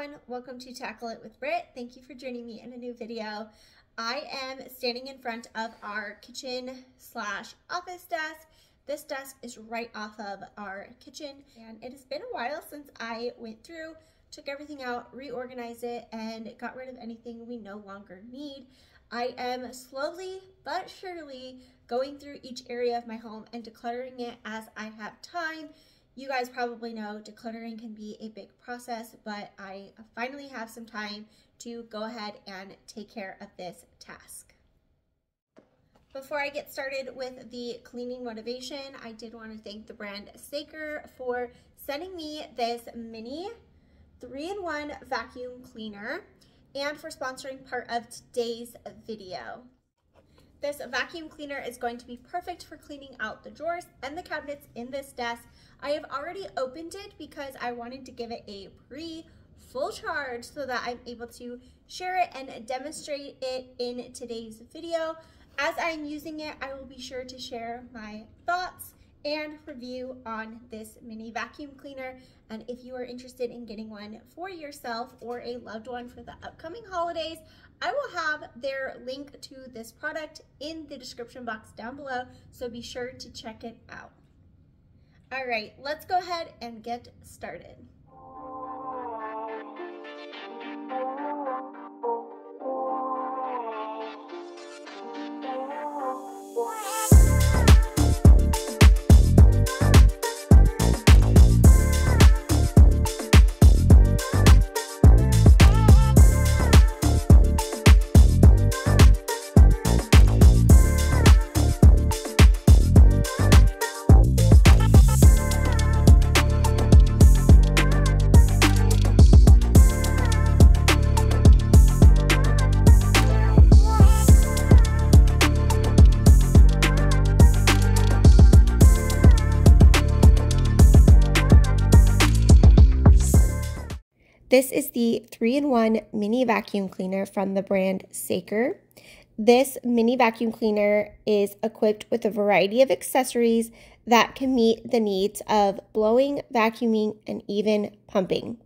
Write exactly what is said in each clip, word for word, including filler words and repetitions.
everyone, welcome to Tackle It with Britt. Thank you for joining me in a new video. I am standing in front of our kitchen slash office desk. This desk is right off of our kitchen, and it has been a while since I went through, took everything out, reorganized it, and got rid of anything we no longer need. I am slowly but surely going through each area of my home and decluttering it as I have time. You guys probably know decluttering can be a big process, but I finally have some time to go ahead and take care of this task. Before I get started with the cleaning motivation, I did want to thank the brand Saker for sending me this mini three in one vacuum cleaner and for sponsoring part of today's video. This vacuum cleaner is going to be perfect for cleaning out the drawers and the cabinets in this desk. I have already opened it because I wanted to give it a pre-full charge so that I'm able to share it and demonstrate it in today's video. As I'm using it, I will be sure to share my thoughts and review on this mini vacuum cleaner. And if you are interested in getting one for yourself or a loved one for the upcoming holidays, I will have their link to this product in the description box down below, so be sure to check it out. All right, let's go ahead and get started. This is the three in one mini vacuum cleaner from the brand Saker. This mini vacuum cleaner is equipped with a variety of accessories that can meet the needs of blowing, vacuuming, and even pumping.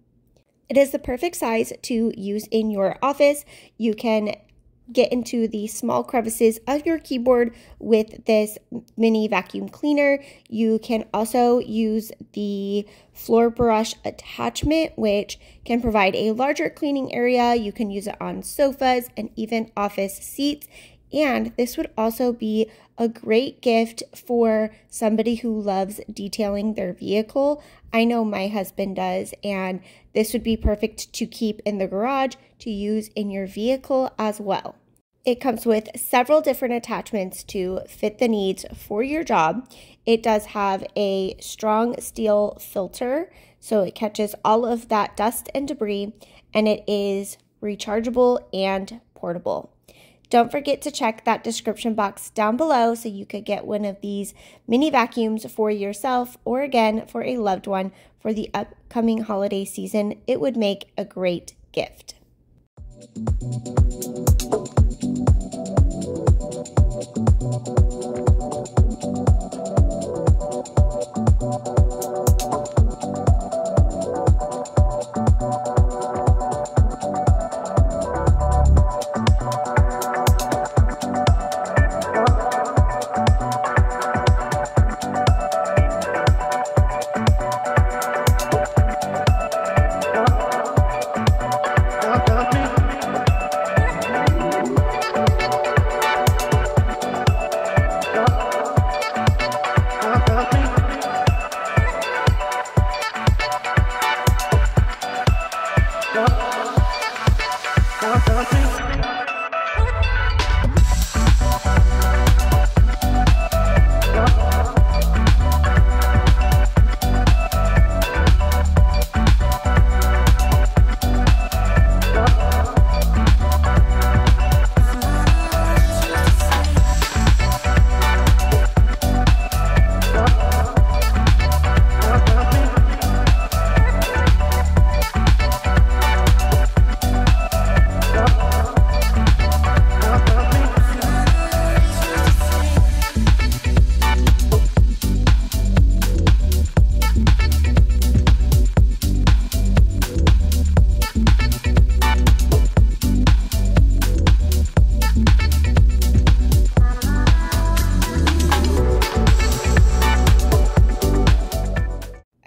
It is the perfect size to use in your office. You can get into the small crevices of your keyboard with this mini vacuum cleaner. You can also use the floor brush attachment, which can provide a larger cleaning area. You can use it on sofas and even office seats. And this would also be a great gift for somebody who loves detailing their vehicle. I know my husband does, and this would be perfect to keep in the garage to use in your vehicle as well. It comes with several different attachments to fit the needs for your job. It does have a strong steel filter, so it catches all of that dust and debris, and it is rechargeable and portable. Don't forget to check that description box down below so you could get one of these mini vacuums for yourself or, again, for a loved one for the upcoming holiday season. It would make a great gift.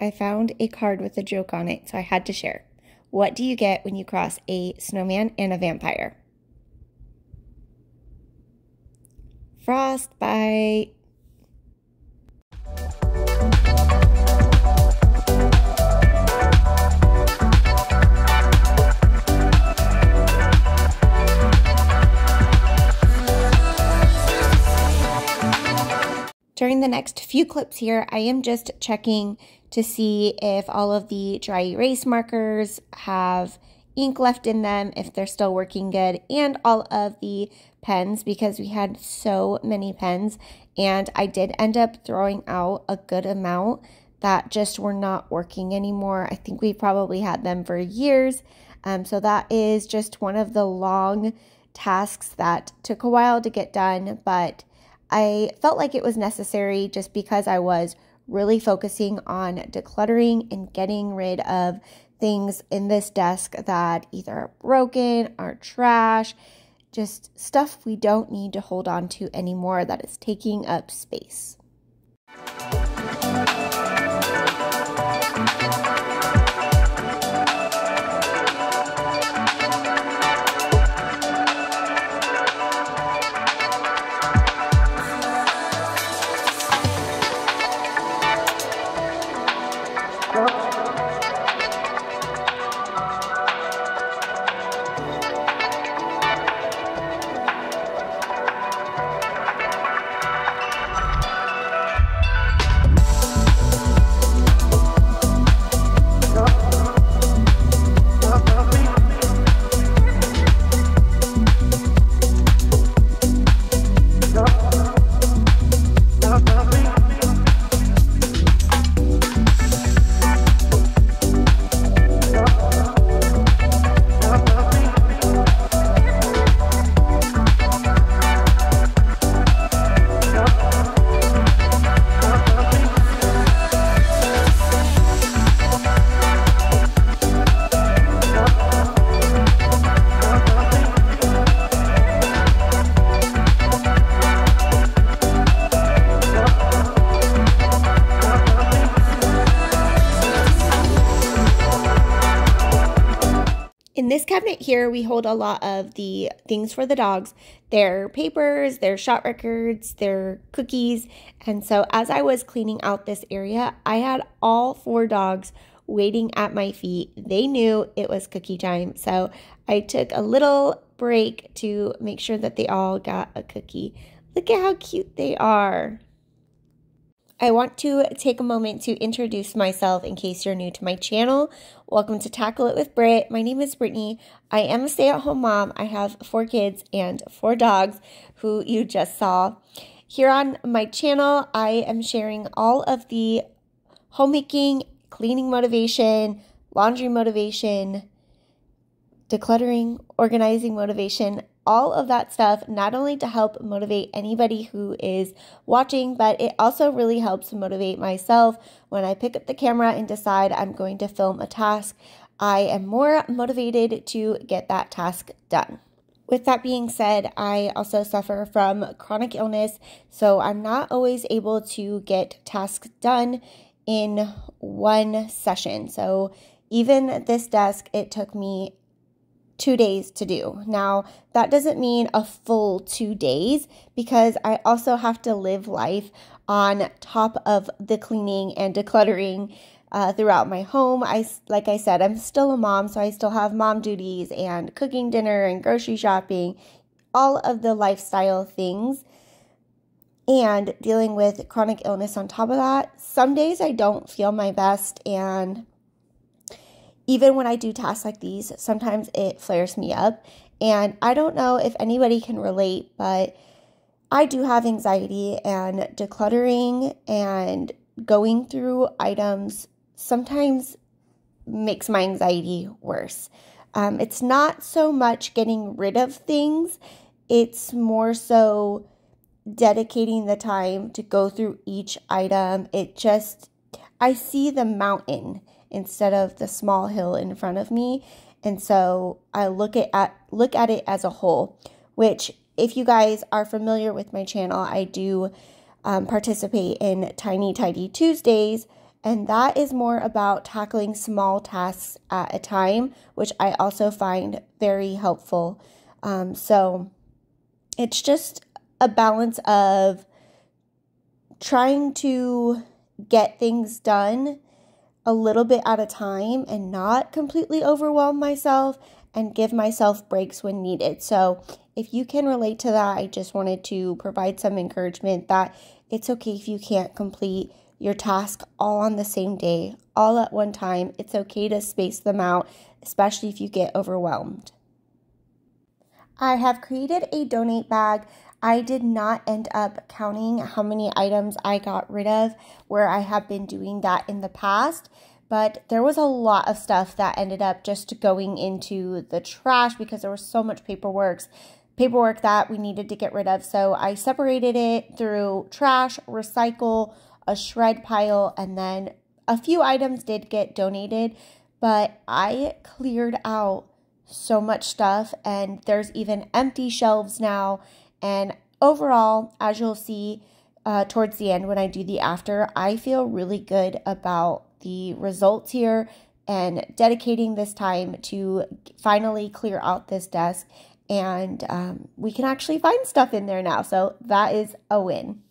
I found a card with a joke on it, so I had to share. What do you get when you cross a snowman and a vampire? Frostbite. During the next few clips here, I am just checking to see if all of the dry erase markers have ink left in them, if they're still working good, and all of the pens, because we had so many pens and I did end up throwing out a good amount that just were not working anymore. I think we probably had them for years. Um, so that is just one of the long tasks that took a while to get done, but I felt like it was necessary just because I was really focusing on decluttering and getting rid of things in this desk that either are broken, are trash, just stuff we don't need to hold on to anymore that is taking up space. In this cabinet here, we hold a lot of the things for the dogs, their papers, their shot records, their cookies. And so as I was cleaning out this area, I had all four dogs waiting at my feet. They knew it was cookie time. So I took a little break to make sure that they all got a cookie. Look at how cute they are. I want to take a moment to introduce myself in case you're new to my channel. Welcome to Tackle It with Britt. My name is Brittany. I am a stay-at-home mom. I have four kids and four dogs who you just saw. Here on my channel, I am sharing all of the homemaking, cleaning motivation, laundry motivation, decluttering, organizing motivation, all of that stuff, not only to help motivate anybody who is watching, but it also really helps motivate myself when I pick up the camera and decide I'm going to film a task. I am more motivated to get that task done. With that being said, I also suffer from chronic illness, so I'm not always able to get tasks done in one session. So even this desk, it took me two days to do. Now, that doesn't mean a full two days because I also have to live life on top of the cleaning and decluttering uh, throughout my home. I, like I said, I'm still a mom, so I still have mom duties and cooking dinner and grocery shopping, all of the lifestyle things, and dealing with chronic illness on top of that. Some days I don't feel my best, and even when I do tasks like these, sometimes it flares me up. And I don't know if anybody can relate, but I do have anxiety, and decluttering and going through items sometimes makes my anxiety worse. Um, it's not so much getting rid of things. It's more so dedicating the time to go through each item. It just, I see the mountain instead of the small hill in front of me. And so I look at, at look at it as a whole, which if you guys are familiar with my channel, I do um, participate in Tiny Tidy Tuesdays And that is more about tackling small tasks at a time, which I also find very helpful. Um, so it's just a balance of trying to get things done a little bit at a time and not completely overwhelm myself and give myself breaks when needed. So if you can relate to that, I just wanted to provide some encouragement that it's okay if you can't complete your task all on the same day, all at one time. It's okay to space them out, especially if you get overwhelmed. I have created a donate bag. I did not end up counting how many items I got rid of, where I have been doing that in the past, but there was a lot of stuff that ended up just going into the trash because there was so much paperwork, paperwork that we needed to get rid of. So I separated it through trash, recycle, a shred pile, and then a few items did get donated, but I cleared out so much stuff, and there's even empty shelves now. And overall, as you'll see uh, towards the end when I do the after, I feel really good about the results here and dedicating this time to finally clear out this desk. And um, we can actually find stuff in there now. So that is a win.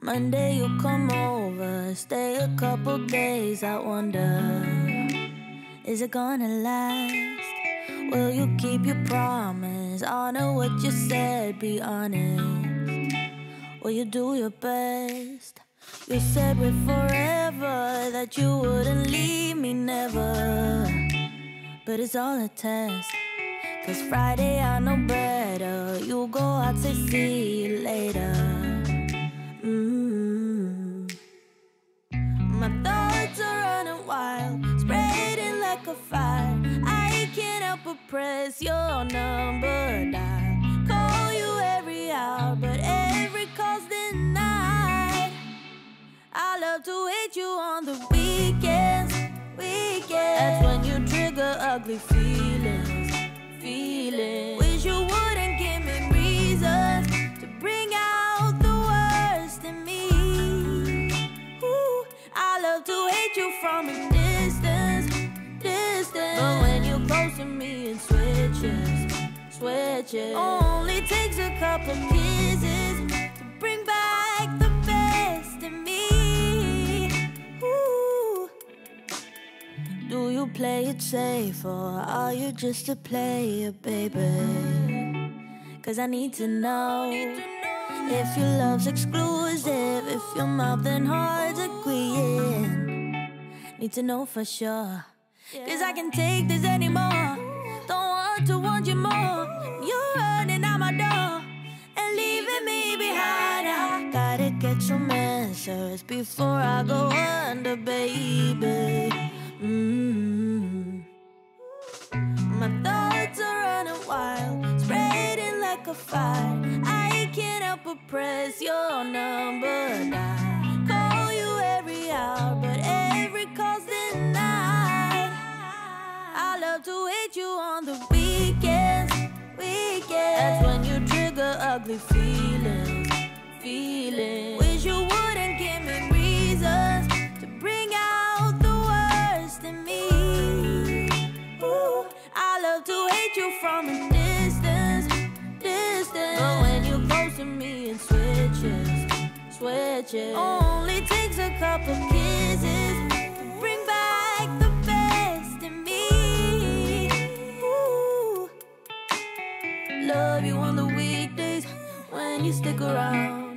Monday you'll come over, stay a couple days. I wonder, is it gonna last? Will you keep your promise? Honor what you said, be honest. Will you do your best? You said we're forever, that you wouldn't leave me, never. But it's all a test, 'cause Friday I know better. You'll go out, say see you later. My thoughts are running wild, spreading like a fire. I can't help but press your number dial. Call you every hour, but every call's denied. I love to hit you on the weekends, weekends. That's when you trigger ugly feelings, feelings. Wish you wouldn't give me reasons to bring out the worst in me. Ooh, I love to hate you from a distance, distance. But when you're close to me and switches, switches, only takes a couple kisses to bring back the best in me. Ooh. Do you play it safe, or are you just a player, baby? Cause I need to know if your love's exclusive, if your mouth and heart's agreeing. Need to know for sure, cause I can't take this anymore. Don't want to want you more. You're running out my door and leaving me behind. I gotta get some answers before I go under, baby. Mm-hmm. My thoughts are running wild, spreading like a fire. I can't help but press your number now. Call you every hour, but every call's denied. I love to hit you on the weekends, weekends. That's when you trigger ugly feelings, feelings. Wish you wouldn't give me reasons to bring out the worst in me. Ooh, I love to hate you from a distance, distance. But when you're close to me and switches, switches, only takes a couple kisses to bring back the best in me. Ooh. Love you on the weekdays when you stick around.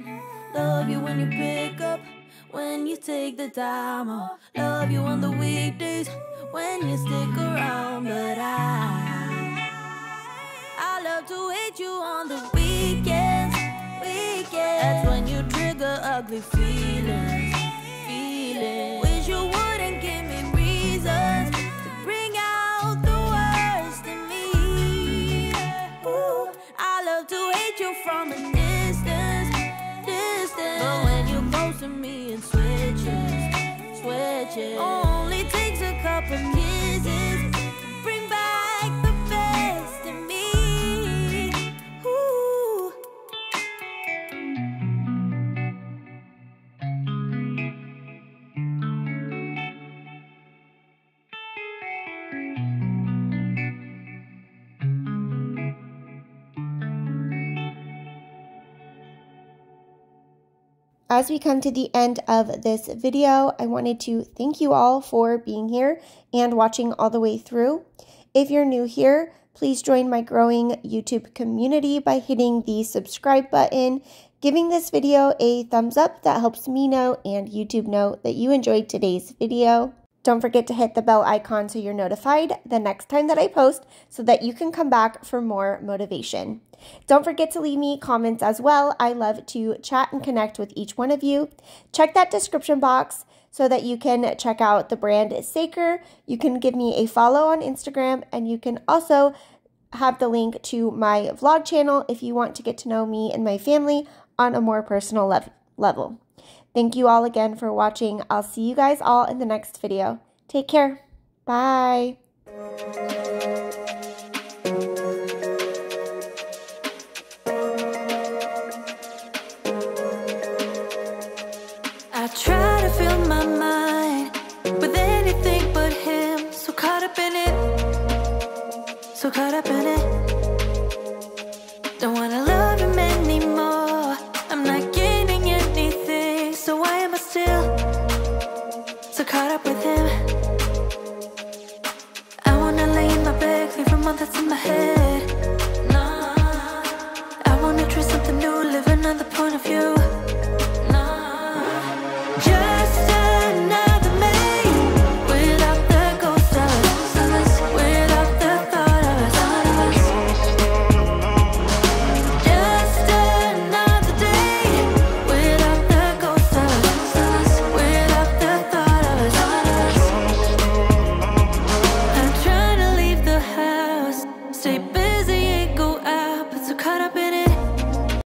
Love you when you pick up, when you take the time off. Love you on the weekdays when you stick around. But I, I love to hate you on the weekends, weekends. That's when you trigger ugly feelings, feelings. Wish you wouldn't give me reasons to bring out the worst in me. Ooh, I love to hate you from a distance, distance. But when you're close to me and switches, switches, only takes a couple kisses to bring back the best in me. Ooh. As we come to the end of this video, I wanted to thank you all for being here and watching all the way through. If you're new here, please join my growing YouTube community by hitting the subscribe button, giving this video a thumbs up. That helps me know and YouTube know that you enjoyed today's video. Don't forget to hit the bell icon so you're notified the next time that I post so that you can come back for more motivation. Don't forget to leave me comments as well. I love to chat and connect with each one of you. Check that description box so that you can check out the brand Saker. You can give me a follow on Instagram, and you can also have the link to my vlog channel if you want to get to know me and my family on a more personal le- level. Thank you all again for watching. I'll see you guys all in the next video. Take care. Bye. I try to fill my mind with anything but him. So caught up in it, so caught up in it. Don't wanna love him anymore. I'm not gaining anything. So why am I still so caught up with him? I wanna lay in my bed, clear from all that's in my head. No, I wanna try something new, live another point of view. Just